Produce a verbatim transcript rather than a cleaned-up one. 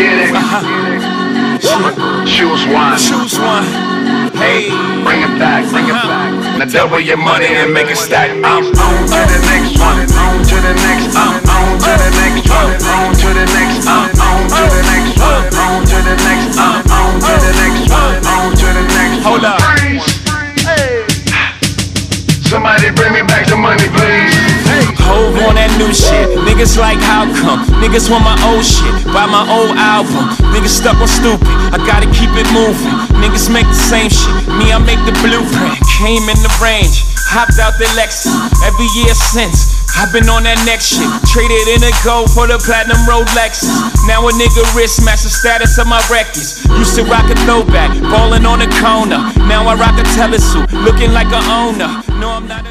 get it. Choose one. Choose one. Hey, bring it back, bring it back. Now double your money and make it stack. I'm on to the next one. On to the next. I'm on to the next one. On to the next. I'm on to the next one. On to the next. I'm on to the next one. On to the next. Hold up. Somebody bring me back the money, please. Hold on that new shit. Niggas like how come? Niggas want my old shit. Buy my old album. Niggas stuck on stupid. I gotta keep it moving. Niggas make the same shit. Me, I make the blueprint. Came in the range. Hopped out the Lexus. Every year since. I've been on that next shit. Traded in a gold for the platinum Rolexes. Now a nigga wrist match the status of my records. Used to rock a throwback, ballin' on a corner. Now I rock a telesuit, looking like a owner. No, I'm not a